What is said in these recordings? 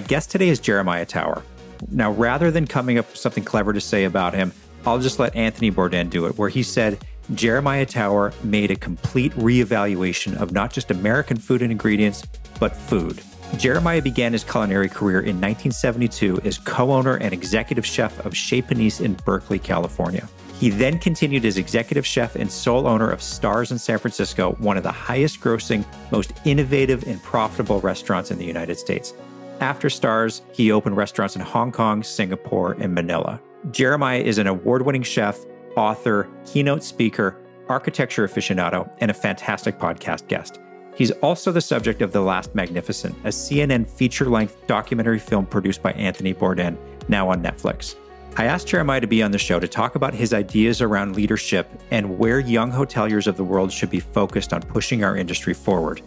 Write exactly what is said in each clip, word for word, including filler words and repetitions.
My guest today is Jeremiah Tower. Now, rather than coming up with something clever to say about him, I'll just let Anthony Bourdain do it, where he said, Jeremiah Tower made a complete reevaluation of not just American food and ingredients, but food. Jeremiah began his culinary career in nineteen seventy-two as co-owner and executive chef of Chez Panisse in Berkeley, California. He then continued as executive chef and sole owner of Stars in San Francisco, one of the highest grossing, most innovative and profitable restaurants in the United States. After Stars, he opened restaurants in Hong Kong, Singapore, and Manila. Jeremiah is an award-winning chef, author, keynote speaker, architecture aficionado, and a fantastic podcast guest. He's also the subject of The Last Magnificent, a C N N feature-length documentary film produced by Anthony Bourdain, now on Netflix. I asked Jeremiah to be on the show to talk about his ideas around leadership and where young hoteliers of the world should be focused on pushing our industry forward.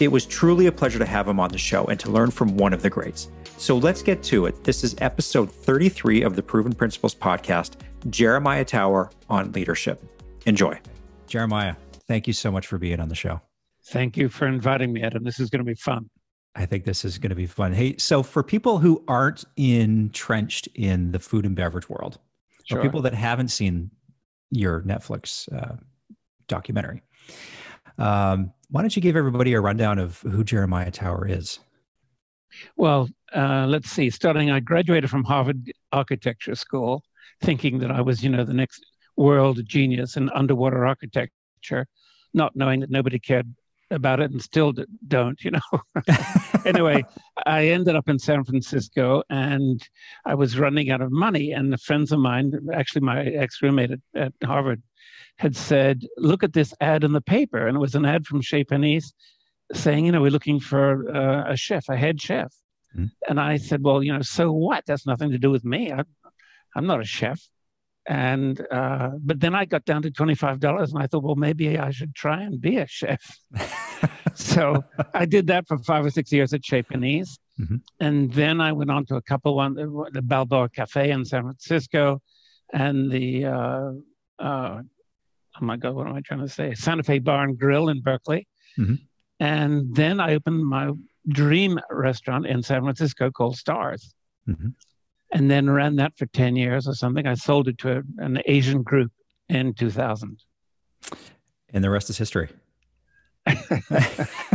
It was truly a pleasure to have him on the show and to learn from one of the greats. So let's get to it. This is episode thirty-three of the Proven Principles podcast, Jeremiah Tower on leadership. Enjoy. Jeremiah, thank you so much for being on the show. Thank you for inviting me, Adam. This is going to be fun. I think this is going to be fun. Hey, so for people who aren't entrenched in the food and beverage world, sure, or people that haven't seen your Netflix uh, documentary, um, why don't you give everybody a rundown of who Jeremiah Tower is? Well, uh, let's see. Starting, I graduated from Harvard Architecture School, thinking that I was, you know, the next world genius in underwater architecture, not knowing that nobody cared about it and still don't, you know. Anyway, I ended up in San Francisco and I was running out of money. And the friends of mine, actually my ex-roommate at, at Harvard, had said, look at this ad in the paper. And it was an ad from Chez Panisse saying, you know, we're looking for uh, a chef, a head chef. Mm-hmm. And I said, well, you know, so what? That's nothing to do with me. I, I'm not a chef. And, uh, but then I got down to twenty-five dollars and I thought, well, maybe I should try and be a chef. So I did that for five or six years at Chez Panisse. Mm-hmm. And then I went on to a couple one, the Balboa Cafe in San Francisco and the, uh, uh, oh my God, what am I trying to say? Santa Fe Bar and Grill in Berkeley. Mm-hmm. And then I opened my dream restaurant in San Francisco called Stars. Mm-hmm. And then ran that for ten years or something. I sold it to an Asian group in two thousand. And the rest is history,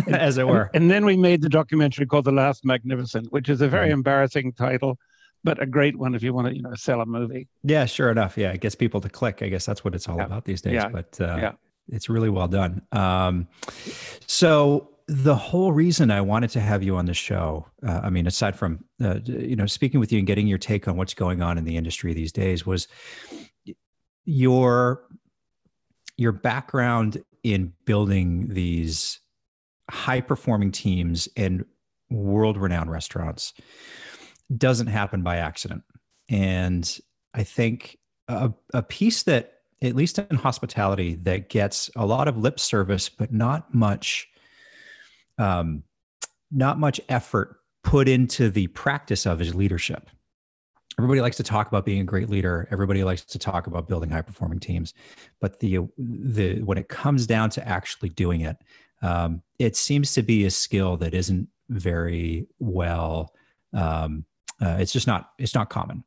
as it were. And, and then we made the documentary called The Last Magnificent, which is a very right. embarrassing title, but a great one if you want to, you know, sell a movie. Yeah, sure enough. Yeah, it gets people to click. I guess that's what it's all yeah. about these days, yeah. but uh, yeah. it's really well done. Um, so... The whole reason I wanted to have you on the show, uh, I mean, aside from, uh, you know, speaking with you and getting your take on what's going on in the industry these days, was your, your background in building these high-performing teams and world-renowned restaurants doesn't happen by accident. And I think a, a piece that, at least in hospitality, that gets a lot of lip service, but not much... Um, not much effort put into the practice of his leadership. Everybody likes to talk about being a great leader. Everybody likes to talk about building high-performing teams, but the the when it comes down to actually doing it, um, it seems to be a skill that isn't very well. Um, uh, it's just not. It's not common.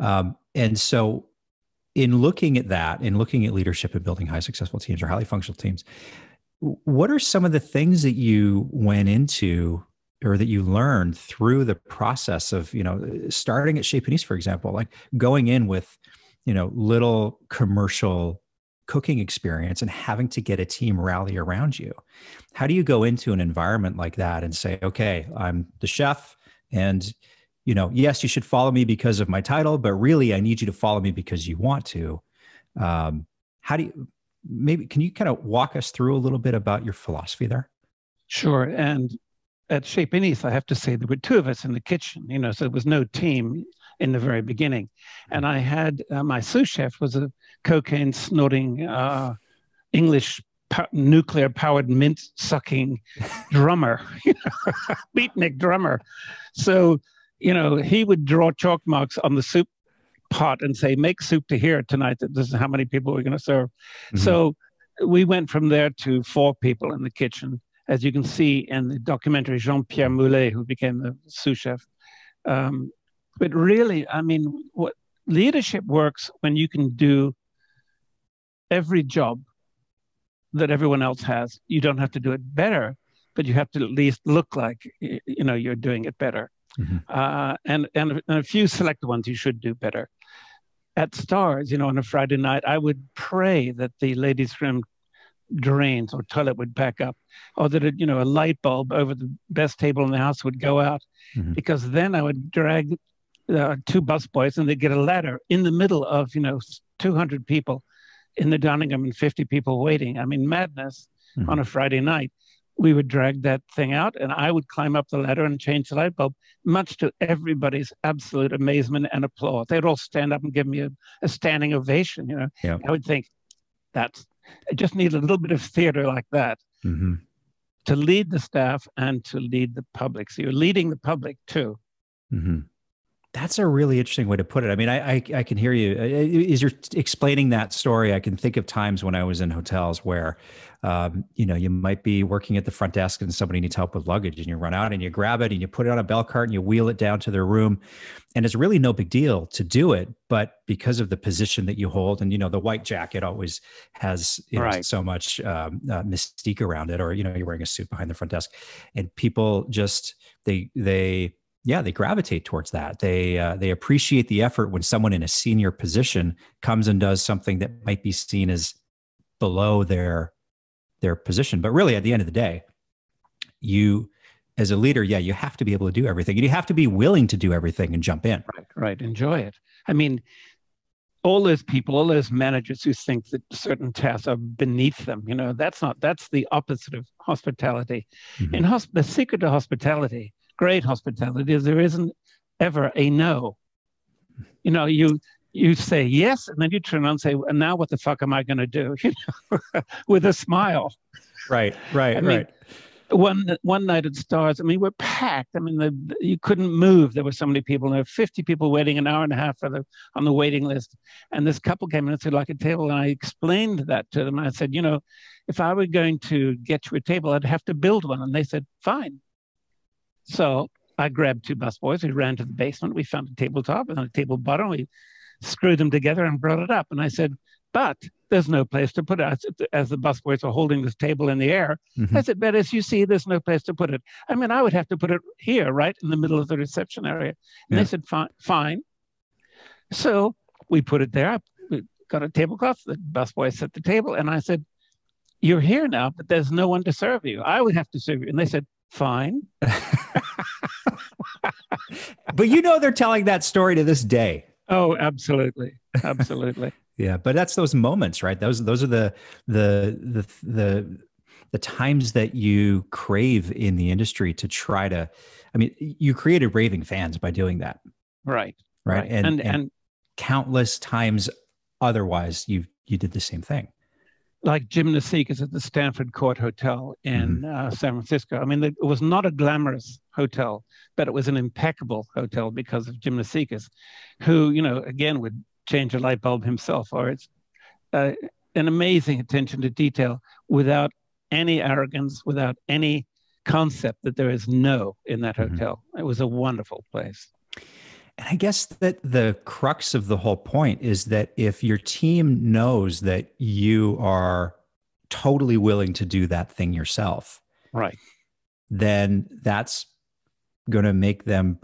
Um, and so, in looking at that, in looking at leadership and building high successful teams or highly functional teams, what are some of the things that you went into or that you learned through the process of, you know, starting at Chez Panisse, for example, like going in with, you know, little commercial cooking experience and having to get a team rally around you? How do you go into an environment like that and say, okay, I'm the chef and, you know, yes, you should follow me because of my title, but really I need you to follow me because you want to. Um, how do you... Maybe can you kind of walk us through a little bit about your philosophy there? Sure. And at Chez Panisse, I have to say there were two of us in the kitchen, you know, so there was no team in the very beginning. And I had uh, my sous chef was a cocaine snorting uh, English po nuclear powered mint sucking drummer, you know, beatnik drummer. So, you know, he would draw chalk marks on the soup pot and say, make soup to here tonight, that this is how many people we're going to serve. Mm-hmm. So we went from there to four people in the kitchen. as you can see in the documentary Jean-Pierre Moulet, who became the sous chef. Um, but really, I mean, what leadership works when you can do every job that everyone else has. You don't have to do it better, but you have to at least look like, you know, you're doing it better. Mm-hmm. uh, and, and a few select ones you should do better. At Stars, you know, on a Friday night, I would pray that the ladies' room drains or toilet would back up, or that, a, you know, a light bulb over the best table in the house would go out, mm-hmm. because then I would drag uh, two busboys and they'd get a ladder in the middle of, you know, two hundred people in the dining room and fifty people waiting. I mean, madness. Mm-hmm. On a Friday night, we would drag that thing out and I would climb up the ladder and change the light bulb, much to everybody's absolute amazement and applause. They'd all stand up and give me a, a standing ovation, you know. Yep. I would think, that's, I just need a little bit of theater like that, mm-hmm. to lead the staff and to lead the public. So you're leading the public too. Mm-hmm. That's a really interesting way to put it. I mean, I, I, I can hear you. As you're explaining that story, I can think of times when I was in hotels where, um, you know, you might be working at the front desk and somebody needs help with luggage and you run out and you grab it and you put it on a bell cart and you wheel it down to their room. And it's really no big deal to do it, but because of the position that you hold and, you know, the white jacket always has, you know, right. so much um, uh, mystique around it, or, you know, you're wearing a suit behind the front desk and people just, they, they, yeah, they gravitate towards that. They uh, they appreciate the effort when someone in a senior position comes and does something that might be seen as below their their position. But really, at the end of the day, you as a leader, yeah, you have to be able to do everything, and you have to be willing to do everything and jump in. Right, right. Enjoy it. I mean, all those people, all those managers who think that certain tasks are beneath them, you know, that's not. That's the opposite of hospitality. Mm-hmm. And hosp- the secret to hospitality, great hospitality, is there isn't ever a no. You know, you you say yes, and then you turn around and say, and now what the fuck am I going to do? You know, with a smile. Right, right, I mean, right. One one night at Stars, I mean, we're packed. I mean, the, you couldn't move. There were so many people. There were fifty people waiting an hour and a half for the, on the waiting list. And this couple came in and said, like a table. And I explained that to them. I said, you know, if I were going to get you a table, I'd have to build one. And they said, fine. So I grabbed two busboys. We ran to the basement. We found a tabletop and a table bottom. We screwed them together and brought it up. And I said, but there's no place to put it. I said, as the busboys are holding this table in the air, mm-hmm. I said, but as you see, there's no place to put it. I mean, I would have to put it here, right in the middle of the reception area. And yeah. they said, fine, fine. So we put it there. I got a tablecloth. The busboy set the table. And I said, you're here now, but there's no one to serve you. I would have to serve you. And they said, fine. But you know, they're telling that story to this day. Oh, absolutely. Absolutely. Yeah. But that's those moments, right? Those, those are the, the, the, the, the times that you crave in the industry to try to, I mean, you created raving fans by doing that. Right. Right. right. And, and, and, and countless times otherwise you, you did the same thing. Like Jim Naseek at the Stanford Court Hotel in mm-hmm. uh, San Francisco. I mean, it was not a glamorous hotel, but it was an impeccable hotel because of Jim Naseek, who, you know, again, would change a light bulb himself, or it's uh, an amazing attention to detail without any arrogance, without any concept that there is no in that mm-hmm. hotel. It was a wonderful place. And I guess that the crux of the whole point is that if your team knows that you are totally willing to do that thing yourself, right, then that's going to make them,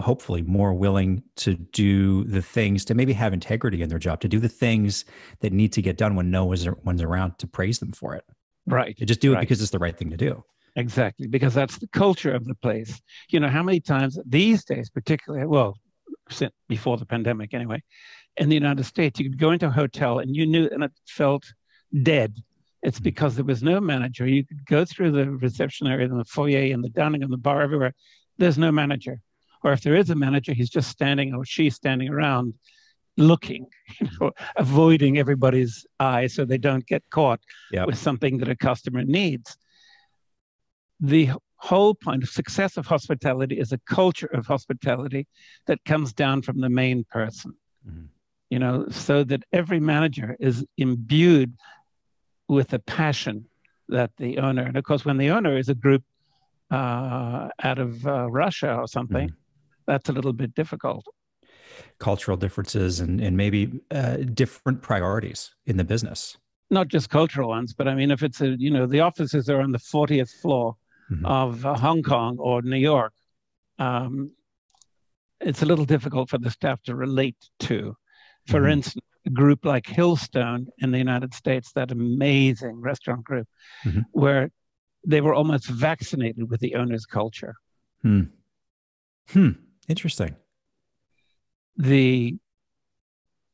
hopefully, more willing to do the things, to maybe have integrity in their job, to do the things that need to get done when no one's around to praise them for it. Right. To just do it right. because it's the right thing to do. Exactly. Because that's the culture of the place. You know, how many times these days, particularly, well, before the pandemic anyway, in the United States, you could go into a hotel and you knew, and it felt dead. It's mm-hmm. because there was no manager. You could go through the reception area and the foyer and the dining and the bar everywhere. There's no manager. Or if there is a manager, he's just standing or she's standing around looking, you know, avoiding everybody's eye so they don't get caught yep. with something that a customer needs. The whole point of success of hospitality is a culture of hospitality that comes down from the main person, mm-hmm. you know, so that every manager is imbued with a passion that the owner, and of course, when the owner is a group uh, out of uh, Russia or something, mm-hmm. that's a little bit difficult. Cultural differences and, and maybe uh, different priorities in the business. Not just cultural ones, but I mean, if it's a, you know, the offices are on the fortieth floor mm-hmm. of uh, Hong Kong or New York, um, it's a little difficult for the staff to relate to. For mm-hmm. instance, a group like Hillstone in the United States, that amazing restaurant group, mm-hmm. where they were almost vaccinated with the owner's culture. Hmm. Hmm. Interesting. The,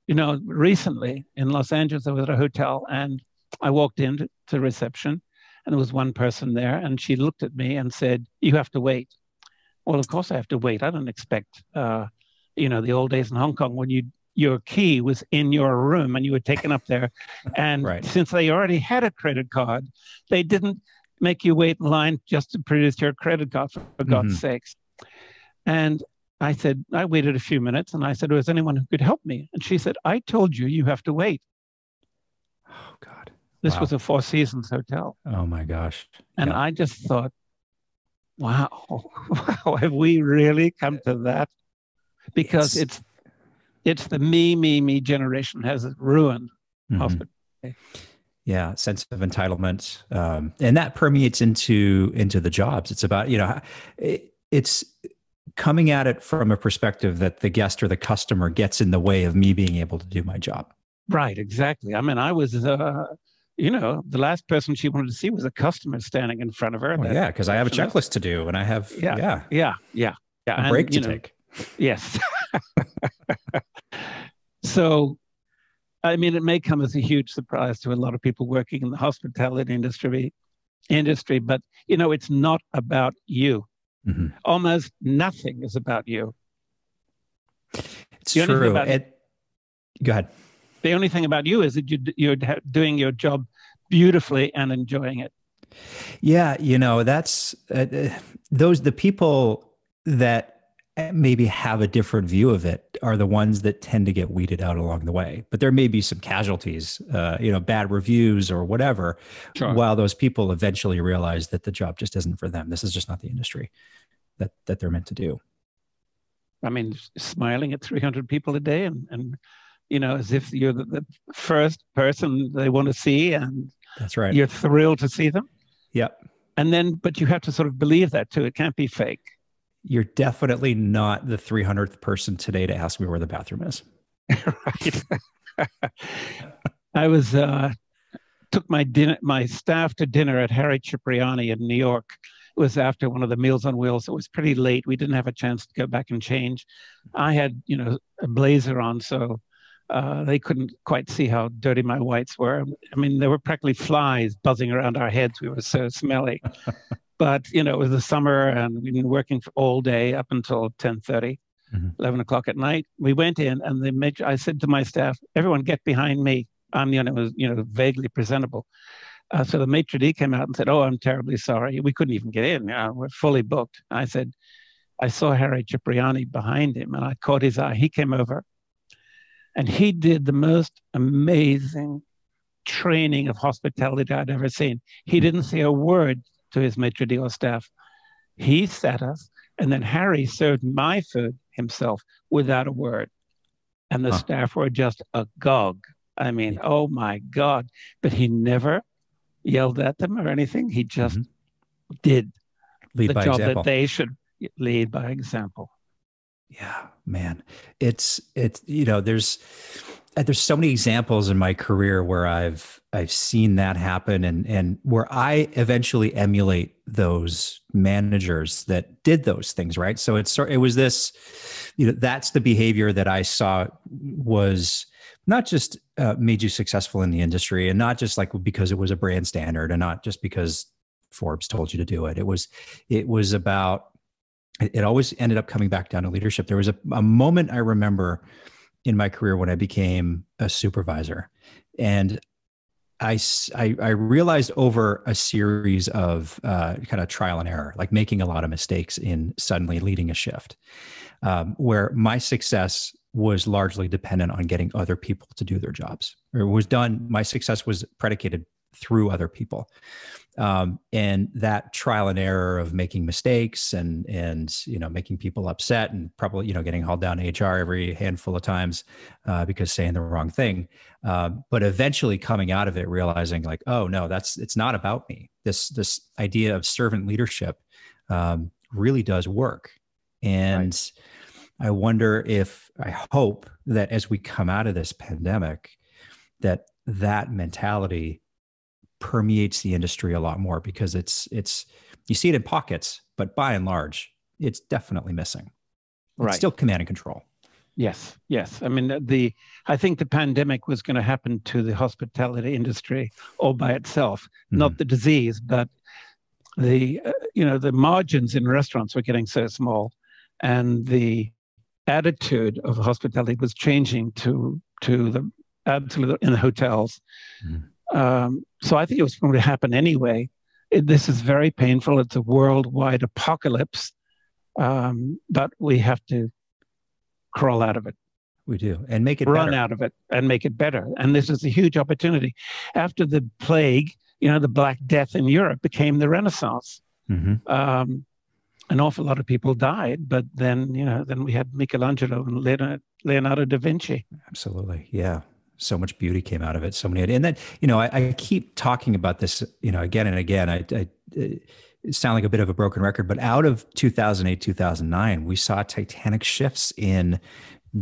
you know, recently in Los Angeles, I was at a hotel and I walked into to reception and there was one person there and she looked at me and said, "You have to wait." Well, of course I have to wait. I don't expect, uh, you know, the old days in Hong Kong when you, your key was in your room and you were taken up there. And right. since they already had a credit card, they didn't make you wait in line just to produce your credit card, for mm-hmm. God's sakes. And I said, I waited a few minutes and I said, "Was anyone who could help me?" And she said, "I told you, you have to wait." Oh, God. This wow. was a Four Seasons hotel. Oh, my gosh. And yeah. I just thought, wow, wow, have we really come to that? Because it's, it's, it's the me, me, me generation has ruined mm-hmm. hospitality. Yeah, sense of entitlement. Um, and that permeates into, into the jobs. It's about, you know, it, it's... coming at it from a perspective that the guest or the customer gets in the way of me being able to do my job. Right, exactly. I mean, I was, uh, you know, the last person she wanted to see was a customer standing in front of her. Well, yeah, because I have a checklist to do and I have, yeah, yeah, yeah, yeah, yeah. a and, break to you know, take. Yes. So, I mean, it may come as a huge surprise to a lot of people working in the hospitality industry, industry, but, you know, it's not about you. Mm-hmm. Almost nothing is about you. It's the true. About it, go ahead. The only thing about you is that you, you're doing your job beautifully and enjoying it. Yeah, you know, that's uh, those the people that maybe have a different view of it are the ones that tend to get weeded out along the way. But there may be some casualties, uh, you know, bad reviews or whatever, sure. while those people eventually realize that the job just isn't for them. This is just not the industry that, that they're meant to do. I mean, smiling at three hundred people a day and, and you know, as if you're the, the first person they want to see and that's right. you're thrilled to see them. Yep. And then, but you have to sort of believe that too. It can't be fake. You're definitely not the three hundredth person today to ask me where the bathroom is. Right. I was, uh, took my dinner, my staff to dinner at Harry Cipriani in New York. It was after one of the Meals on Wheels. It was pretty late. We didn't have a chance to go back and change. I had, you know, a blazer on, so uh, they couldn't quite see how dirty my whites were. I mean, there were practically flies buzzing around our heads. We were so smelly. But, you know, it was the summer and we'd been working for all day up until ten thirty, mm-hmm. eleven o'clock at night. We went in and they made, I said to my staff, "Everyone get behind me." I'm the one who was, you know, vaguely presentable. Uh, so the maitre d' came out and said, "Oh, I'm terribly sorry. We couldn't even get in. You know, we're fully booked." And I said, I saw Harry Cipriani behind him and I caught his eye. He came over and he did the most amazing training of hospitality I'd ever seen. He didn't say a word to his maitre d' or staff. He sat us, and then Harry served my food himself without a word. And the huh. staff were just agog. I mean, yeah. oh my God. But he never yelled at them or anything. He just mm-hmm. did lead the by job example. That they should lead by example. Yeah, man. It's, it's, you know, there's, there's so many examples in my career where I've, I've seen that happen and, and where I eventually emulate those managers that did those things. Right. So it's, it was this, you know, that's the behavior that I saw was not just uh, made you successful in the industry and not just like, because it was a brand standard and not just because Forbes told you to do it. It was, it was about, it always ended up coming back down to leadership. There was a, a moment I remember in my career when I became a supervisor and I, I, I realized over a series of uh, kind of trial and error, like making a lot of mistakes in suddenly leading a shift um, where my success was largely dependent on getting other people to do their jobs or was done. My success was predicated through other people. Um, and that trial and error of making mistakes and, and, you know, making people upset and probably, you know, getting hauled down to H R every handful of times, uh, because saying the wrong thing. Uh, but eventually coming out of it, realizing like, oh no, that's, it's not about me. This, this idea of servant leadership, um, really does work. And right. I wonder if, I hope that as we come out of this pandemic, that that mentality permeates the industry a lot more, because it's, it's, you see it in pockets, but by and large, it's definitely missing. Right. It's still command and control. Yes. Yes. I mean, the, I think the pandemic was going to happen to the hospitality industry all by itself, mm-hmm. not the disease, but the, uh, you know, the margins in restaurants were getting so small, and the attitude of hospitality was changing to, to the, absolutely in the hotels. Mm-hmm. Um, so I think it was going to happen anyway. It, this is very painful. It's a worldwide apocalypse, um, but we have to crawl out of it. We do, and make it run better. out of it and make it better. And this is a huge opportunity. After the plague, you know, the Black Death in Europe became the Renaissance. Mm-hmm. Um, an awful lot of people died, but then, you know, then we had Michelangelo and Leonardo, Leonardo da Vinci. Absolutely, yeah. So much beauty came out of it. So many, and then, you know, I, I keep talking about this, you know, again and again. I, I, I sound like a bit of a broken record, but out of two thousand eight, two thousand nine, we saw titanic shifts in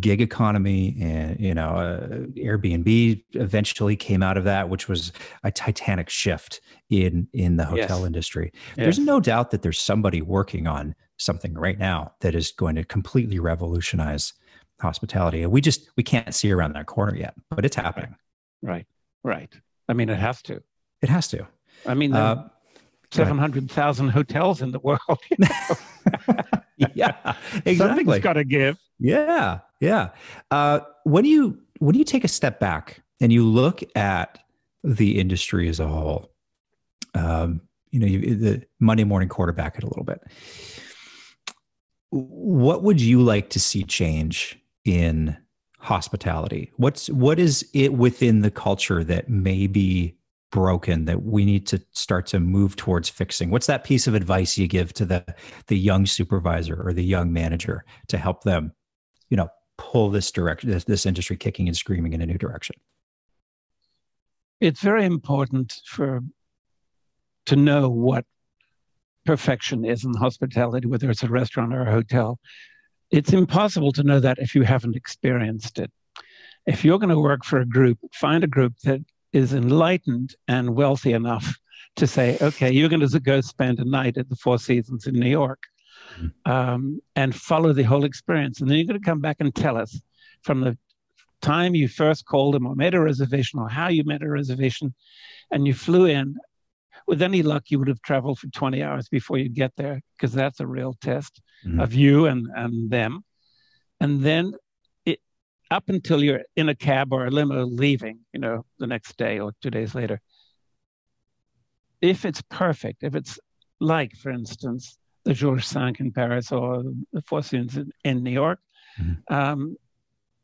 gig economy, and, you know, uh, Airbnb eventually came out of that, which was a titanic shift in, in the hotel yes. industry. Yes. There's no doubt that there's somebody working on something right now that is going to completely revolutionize hospitality. And we just, we can't see around that corner yet, but it's happening. Right. Right. I mean, it has to, it has to, I mean, uh, seven hundred thousand hotels in the world. You know? Yeah, exactly. Something's got to give. Yeah. Yeah. Uh, when you, when you take a step back and you look at the industry as a whole, um, you know, you, the Monday morning quarterback it a little bit, what would you like to see change in hospitality? What's, what is it within the culture that may be broken that we need to start to move towards fixing? What's that piece of advice you give to the, the young supervisor or the young manager to help them, you know, pull this direction, this, this industry kicking and screaming in a new direction? It's very important for, to know what perfection is in hospitality, whether it's a restaurant or a hotel. It's impossible to know that if you haven't experienced it. If you're going to work for a group, find a group that is enlightened and wealthy enough to say, okay, you're going to go spend a night at the Four Seasons in New York, um, and follow the whole experience. And then you're going to come back and tell us from the time you first called them or made a reservation or how you made a reservation and you flew in. With any luck, you would have traveled for twenty hours before you get there, because that's a real test mm-hmm. of you and, and them. And then up until you're in a cab or a limo leaving, you know, the next day or two days later. If it's perfect, if it's like, for instance, the Georges V in Paris or the Four Seasons in, in New York, mm-hmm. um,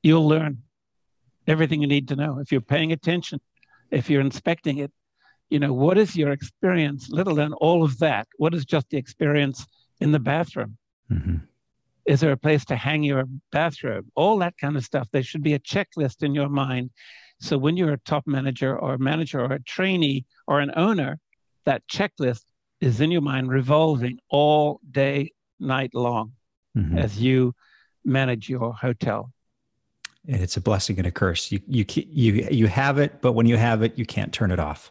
you'll learn everything you need to know. If you're paying attention, if you're inspecting it, you know, what is your experience, let alone all of that? What is just the experience in the bathroom? Mm-hmm. Is there a place to hang your bathrobe? All that kind of stuff. There should be a checklist in your mind. So when you're a top manager or a manager or a trainee or an owner, that checklist is in your mind revolving all day, night long mm-hmm. as you manage your hotel. And it's a blessing and a curse. You, you, you, you have it, but when you have it, you can't turn it off.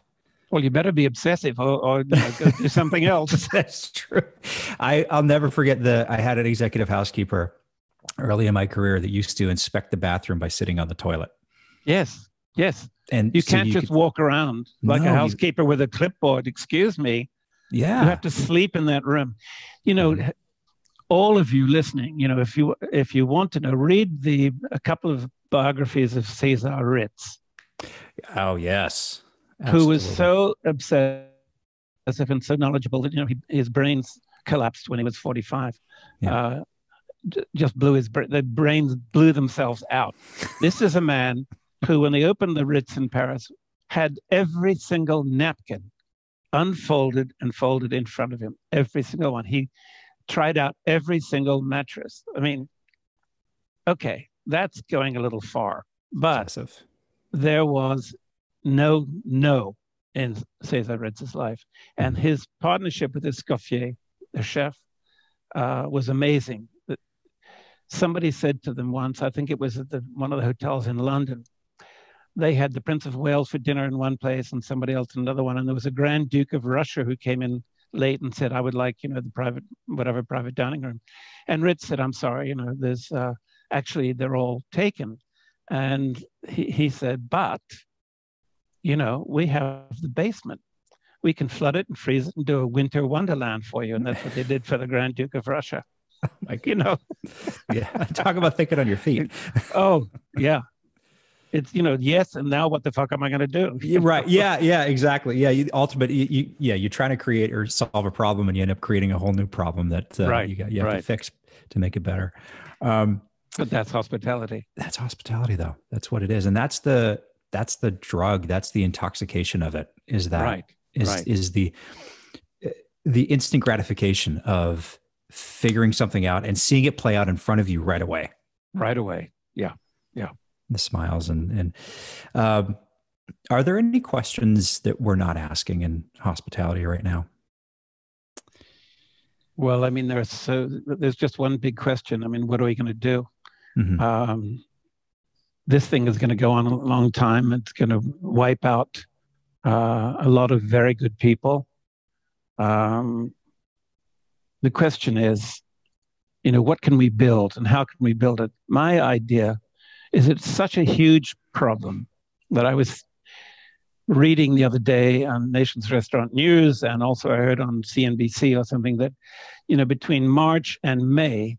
Well, you better be obsessive or, or you know, go do something else. That's true. I, I'll never forget the, I had an executive housekeeper early in my career that used to inspect the bathroom by sitting on the toilet. Yes. Yes. And you so can't you just could, walk around like no, a housekeeper you, with a clipboard. Excuse me. Yeah. You have to sleep in that room. You know, mm-hmm. all of you listening, you know, if you, if you want to know, read the, a couple of biographies of César Ritz. Oh, yes. Absolutely. Who was so obsessive and so knowledgeable that, you know, he, his brains collapsed when he was forty-five. Yeah. Uh, just blew his brain. The brains blew themselves out. This is a man who, when they opened the Ritz in Paris, had every single napkin unfolded and folded in front of him, every single one. He tried out every single mattress. I mean, okay, that's going a little far, but excessive. There was no no in César Ritz's life. And his partnership with Escoffier, the chef, uh, was amazing. Somebody said to them once, I think it was at the, one of the hotels in London, they had the Prince of Wales for dinner in one place and somebody else in another one. And there was a Grand Duke of Russia who came in late and said, I would like, you know, the private, whatever, private dining room. And Ritz said, I'm sorry, you know, there's uh, actually, they're all taken. And he, he said, but, you know, we have the basement. We can flood it and freeze it and do a winter wonderland for you. And that's what they did for the Grand Duke of Russia. Like, you know, yeah, talk about thinking on your feet. Oh, yeah. It's, you know, yes. And now what the fuck am I going to do? You're right. Yeah. Yeah, exactly. Yeah. You ultimately, you, you, yeah, you're trying to create or solve a problem and you end up creating a whole new problem that uh, right. you, got, you have right. to fix to make it better. Um, but that's hospitality. That's hospitality though. That's what it is. And that's the, that's the drug. That's the intoxication of it. Is that, right. is, right. is the, the instant gratification of figuring something out and seeing it play out in front of you right away. Right away. Yeah. Yeah. The smiles and, and, um, are there any questions that we're not asking in hospitality right now? Well, I mean, there's so there's just one big question. I mean, what are we going to do? Mm-hmm. Um, this thing is going to go on a long time. It's going to wipe out, uh, a lot of very good people. Um, The question is, you know, what can we build and how can we build it? My idea is it's such a huge problem that I was reading the other day on Nation's Restaurant News, and also I heard on C N B C or something that, you know, between March and May,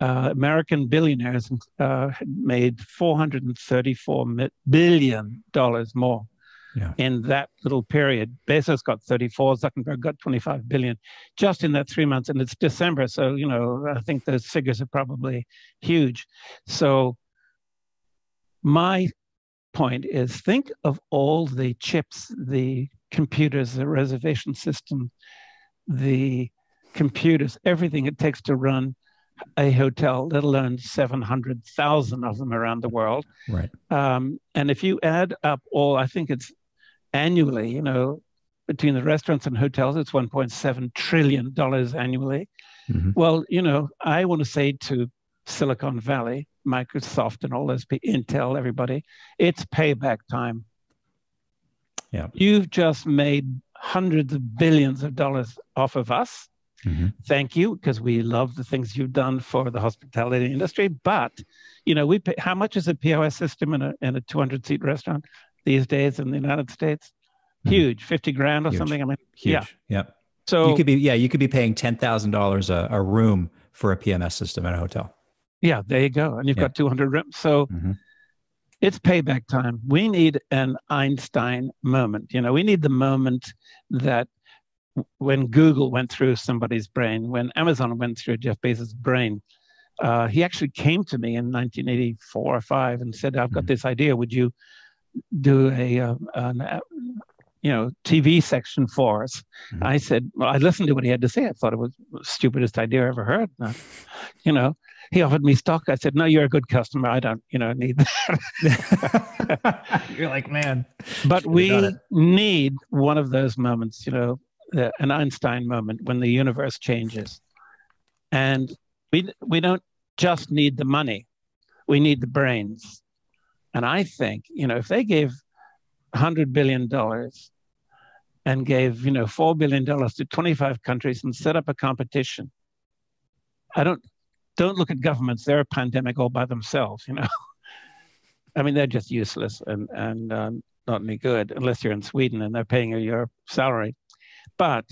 uh, American billionaires uh, had made four hundred thirty-four billion dollars more. Yeah. In that little period. Bezos got thirty-four, Zuckerberg got twenty-five billion, just in that three months. And it's December. So, you know, I think those figures are probably huge. So my point is think of all the chips, the computers, the reservation system, the computers, everything it takes to run a hotel, let alone seven hundred thousand of them around the world. Right. Um, and if you add up all, I think it's annually, you know, between the restaurants and hotels, it's one point seven trillion dollars annually. Mm-hmm. Well, you know, I want to say to Silicon Valley, Microsoft and all those people, Intel, everybody, it's payback time. Yeah. You've just made hundreds of billions of dollars off of us. Mm-hmm. Thank you, because we love the things you've done for the hospitality industry. But, you know, we pay, how much is a P O S system in a in a two hundred seat restaurant these days in the United States? Mm-hmm. Huge, fifty grand or Huge. something. I mean, Huge. yeah, yeah. So you could be, yeah, you could be paying ten thousand dollars a room for a P M S system at a hotel. Yeah, there you go, and you've yeah. got two hundred rooms. So mm-hmm. it's payback time. We need an Einstein moment. You know, we need the moment that. When Google went through somebody's brain, when Amazon went through Jeff Bezos' brain, uh, he actually came to me in nineteen eighty-four or five and said, I've got this idea. Would you do a, uh, an, uh, you know, T V section for us? Mm-hmm. I said, well, I listened to what he had to say. I thought it was the stupidest idea I ever heard. Uh, you know, he offered me stock. I said, no, you're a good customer. I don't, you know, need that. You're like, man. But we need one of those moments, you know, an Einstein moment when the universe changes. And we we don't just need the money, we need the brains. And I think, you know, if they gave one hundred billion dollars and gave, you know, four billion dollars to twenty-five countries and set up a competition, I don't, don't look at governments, they're a pandemic all by themselves, you know. I mean, they're just useless and, and uh, not any good, unless you're in Sweden and they're paying you your salary. But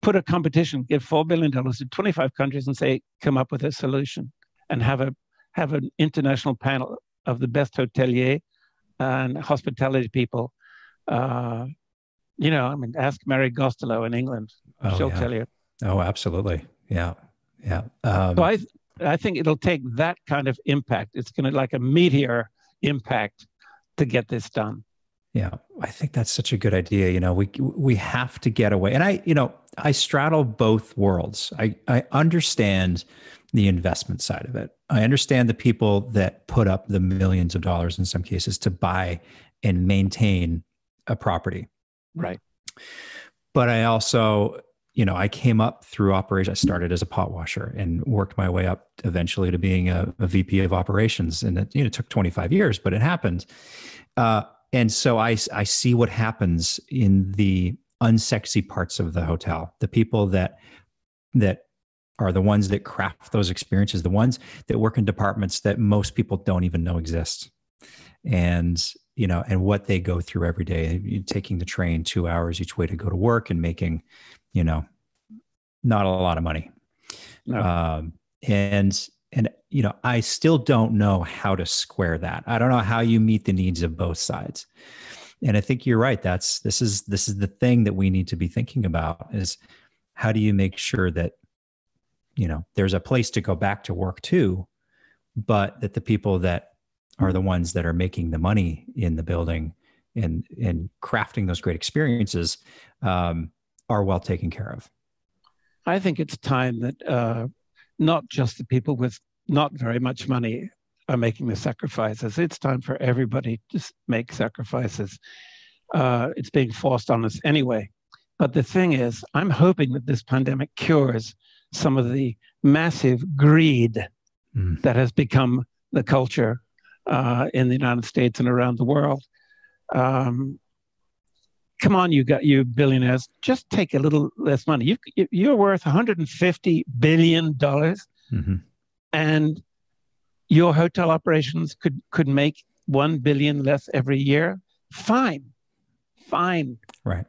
put a competition, give four billion dollars to twenty-five countries and say, come up with a solution and have a have an international panel of the best hotelier and hospitality people. Uh, you know, I mean, ask Mary Gostelow in England. Oh, She'll yeah. tell you. Oh, absolutely. Yeah. Yeah. Um, so I, I think it'll take that kind of impact. It's going to like a meteor impact to get this done. Yeah, I think that's such a good idea. You know, we we have to get away. And I, you know, I straddle both worlds. I, I understand the investment side of it. I understand the people that put up the millions of dollars in some cases to buy and maintain a property. Right. But I also, you know, I came up through operations. I started as a pot washer and worked my way up eventually to being a, a V P of operations. And it, you know, it took twenty-five years, but it happened. Uh, and so I, I see what happens in the unsexy parts of the hotel, the people that, that are the ones that craft those experiences, the ones that work in departments that most people don't even know exist. And, you know, and what they go through every day, You're taking the train two hours each way to go to work and making, you know, not a lot of money. No. Um, and, and, you know, I still don't know how to square that. I don't know how you meet the needs of both sides. And I think you're right. That's, this is, this is the thing that we need to be thinking about is how do you make sure that, you know, there's a place to go back to work too, but that the people that are the ones that are making the money in the building and, and crafting those great experiences um, are well taken care of. I think it's time that uh, not just the people with not very much money are making the sacrifices. It's time for everybody to make sacrifices. Uh, it's being forced on us anyway. But the thing is, I'm hoping that this pandemic cures some of the massive greed mm. that has become the culture uh, in the United States and around the world. Um, come on, you got you billionaires, just take a little less money. You, you're worth one hundred fifty billion dollars, mm-hmm. and your hotel operations could, could make one billion dollars less every year. Fine, fine. Right,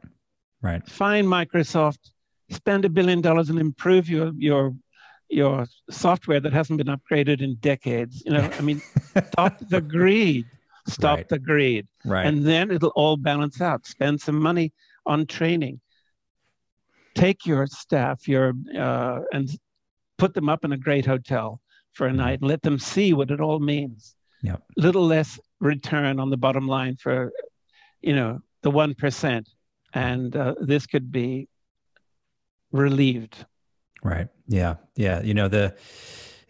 right. Fine, Microsoft. Spend a billion dollars and improve your your your software that hasn't been upgraded in decades. You know, I mean, stop the greed. Stop right. the greed. Right. And then it'll all balance out. Spend some money on training. Take your staff, your uh, and put them up in a great hotel for a night and let them see what it all means. Yeah. Little less return on the bottom line for, you know, the one percent, and uh, this could be relieved. Right. Yeah. Yeah. You know, the,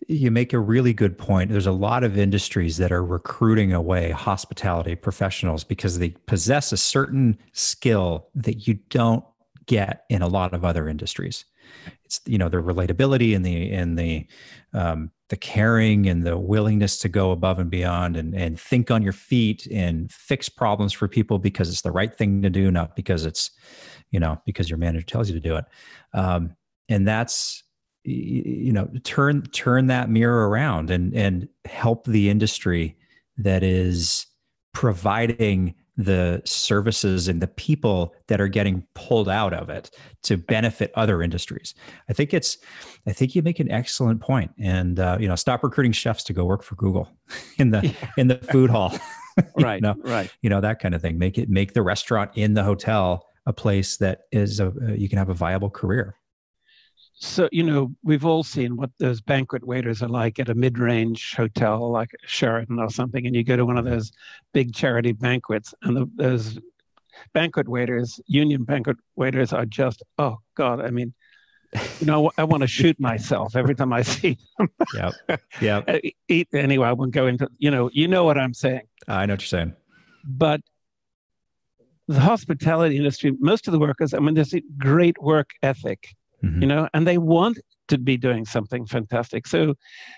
you make a really good point. There's a lot of industries that are recruiting away hospitality professionals because they possess a certain skill that you don't get in a lot of other industries. It's, you know, the relatability and the, and the, um, the caring and the willingness to go above and beyond and, and think on your feet and fix problems for people because it's the right thing to do, not because it's, you know, because your manager tells you to do it. Um, and that's, you know, turn, turn that mirror around and, and help the industry that is providing the services and the people that are getting pulled out of it to benefit other industries. I think it's, I think you make an excellent point. And, uh, you know, stop recruiting chefs to go work for Google in the, yeah. in the food hall, right? You know, right. You know, that kind of thing, make it, make the restaurant in the hotel a place that is a, you can have a viable career. So, you know, we've all seen what those banquet waiters are like at a mid-range hotel like Sheraton or something, and you go to one of those big charity banquets, and the, those banquet waiters, union banquet waiters are just, oh, God, I mean, you know, I want to shoot myself every time I see them. Yep, yep. Eat, anyway, I won't go into, you know, you know what I'm saying. I know what you're saying. But the hospitality industry, most of the workers, I mean, there's a great work ethic. Mm-hmm. You know, and they want to be doing something fantastic. So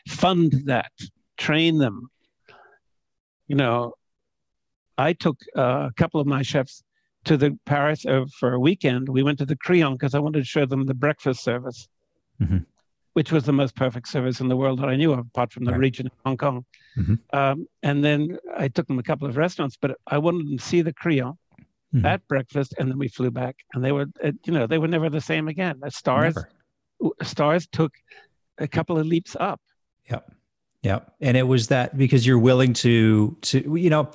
fund that, train them. You know, I took uh, a couple of my chefs to the Paris uh, for a weekend. We went to the Creon because I wanted to show them the breakfast service, mm-hmm. which was the most perfect service in the world that I knew of, apart from the right. region in Hong Kong. Mm-hmm. um, and then I took them a couple of restaurants, but I wanted them to see the Creon. Mm-hmm. At breakfast, and then we flew back, and they were, you know, they were never the same again. The Stars, never. Stars took a couple of leaps up. Yep, yep. And it was that because you're willing to, to you know,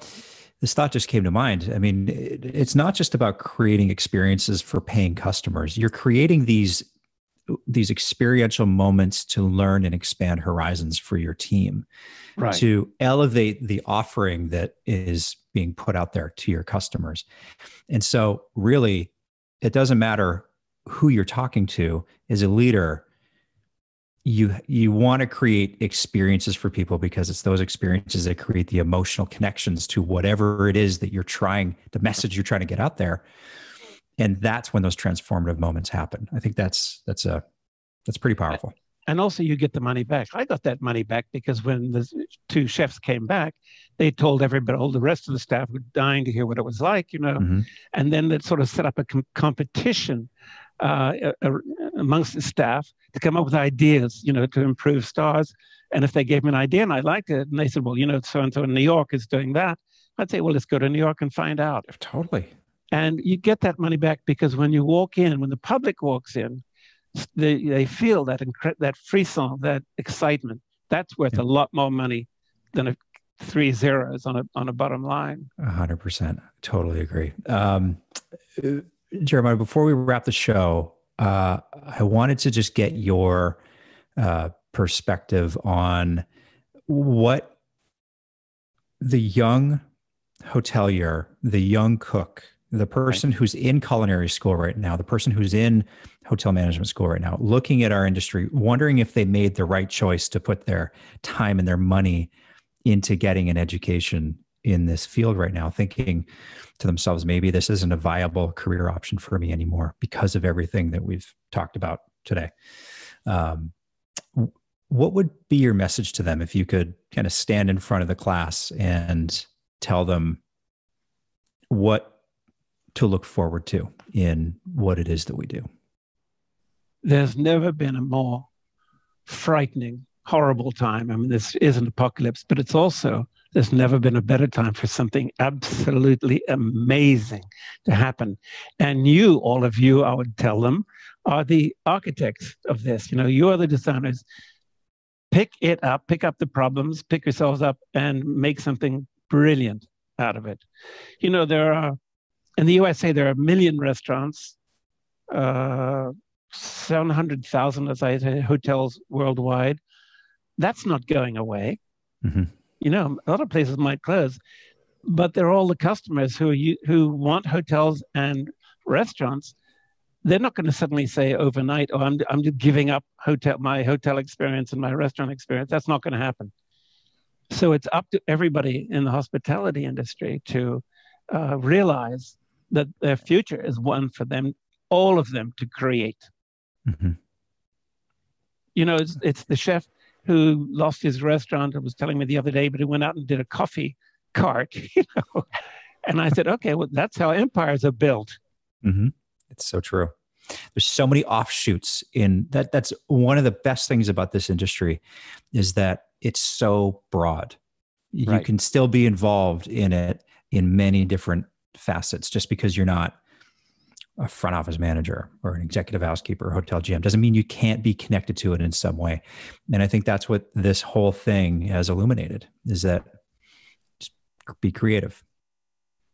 this thought just came to mind. I mean, it, it's not just about creating experiences for paying customers. You're creating these these experiential moments to learn and expand horizons for your team, right, to elevate the offering that is being put out there to your customers. And so really, it doesn't matter who you're talking to. As a leader, you you want to create experiences for people, because it's those experiences that create the emotional connections to whatever it is that you're trying, the message you're trying to get out there. And that's when those transformative moments happen. I think that's that's a that's pretty powerful. And also, you get the money back. I got that money back because when the two chefs came back, they told everybody, all the rest of the staff were dying to hear what it was like, you know. Mm-hmm. And then that sort of set up a com- competition uh, a, a, amongst the staff to come up with ideas, you know, to improve Stars. And if they gave me an idea and I liked it, and they said, well, you know, so-and-so in New York is doing that, I'd say, well, let's go to New York and find out. Totally. And you get that money back because when you walk in, when the public walks in, They, they feel that incre- that frisson, that excitement. That's worth yeah. a lot more money than a three zeros on a on a bottom line. A hundred percent, totally agree. Um, Jeremiah, before we wrap the show, uh, I wanted to just get your uh, perspective on what the young hotelier, the young cook, the person right. who's in culinary school right now, the person who's in hotel management school right now, looking at our industry, wondering if they made the right choice to put their time and their money into getting an education in this field right now, thinking to themselves, maybe this isn't a viable career option for me anymore because of everything that we've talked about today. Um, what would be your message to them if you could kind of stand in front of the class and tell them what to look forward to in what it is that we do? There's never been a more frightening, horrible time. I mean, this is an apocalypse, but it's also, there's never been a better time for something absolutely amazing to happen. And you, all of you, I would tell them, are the architects of this. You know, you are the designers. Pick it up, pick up the problems, pick yourselves up and make something brilliant out of it. You know, there are, in the U S A, there are a million restaurants, uh, seven hundred thousand, as I say, hotels worldwide. That's not going away. Mm-hmm. You know, a lot of places might close, but they're all the customers who are, who want hotels and restaurants. They're not going to suddenly say overnight, "Oh, I'm I'm just giving up hotel my hotel experience and my restaurant experience." That's not going to happen. So it's up to everybody in the hospitality industry to uh, realize that their future is one for them, all of them, to create. Mm-hmm. You know, it's, it's the chef who lost his restaurant, I was telling me the other day, but he went out and did a coffee cart, you know. And I said, okay, well, that's how empires are built. Mm-hmm. It's so true. There's so many offshoots in that. That's one of the best things about this industry, is that it's so broad. Right. You can still be involved in it in many different facets. Just because you're not a front office manager or an executive housekeeper or hotel G M doesn't mean you can't be connected to it in some way. And I think that's what this whole thing has illuminated, is that just be creative.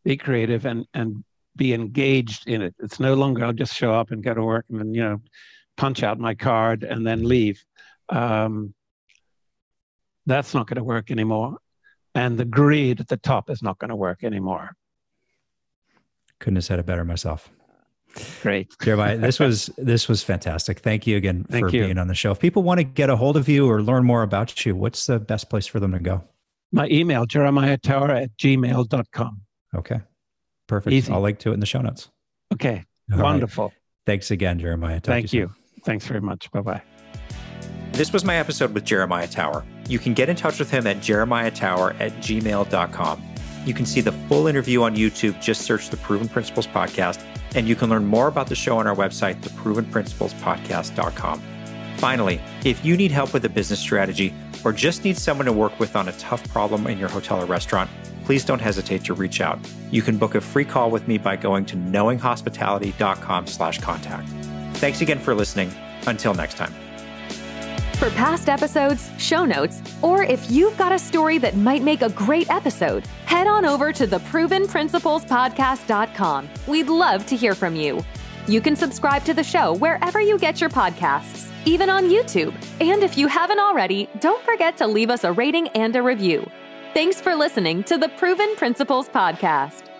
Be creative and and be engaged in it. It's no longer, I'll just show up and go to work and then, you know, punch out my card and then leave. Um, that's not going to work anymore. And the greed at the top is not going to work anymore. Couldn't have said it better myself. Great. Jeremiah, this was this was fantastic. Thank you again Thank for you. being on the show. If people want to get a hold of you or learn more about you, what's the best place for them to go? My email, jeremiah tower at gmail dot com. Okay. Perfect. Easy. I'll link to it in the show notes. Okay. All Wonderful. Right. Thanks again, Jeremiah. Talk Thank you. Soon. Thanks very much. Bye-bye. This was my episode with Jeremiah Tower. You can get in touch with him at jeremiah tower at gmail dot com. You can see the full interview on YouTube. Just search The Proven Principles Podcast, and you can learn more about the show on our website, the proven principles podcast dot com. Finally, if you need help with a business strategy or just need someone to work with on a tough problem in your hotel or restaurant, please don't hesitate to reach out. You can book a free call with me by going to knowing hospitality dot com slash contact. Thanks again for listening. Until next time. For past episodes, show notes, or if you've got a story that might make a great episode, head on over to the proven principles podcast dot com. We'd love to hear from you. You can subscribe to the show wherever you get your podcasts, even on YouTube. And if you haven't already, don't forget to leave us a rating and a review. Thanks for listening to the Proven Principles Podcast.